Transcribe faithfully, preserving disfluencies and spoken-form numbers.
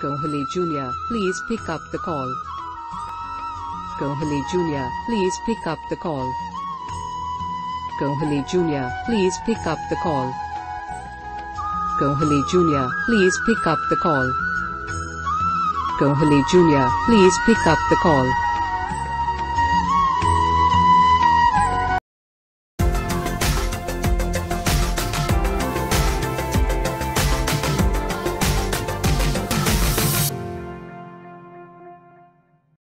Kohli Junior, please pick up the call. Kohli Junior, please pick up the call. Kohli Junior, please pick up the call. Kohli Junior, please pick up the call. Kohli Junior, please pick up the call.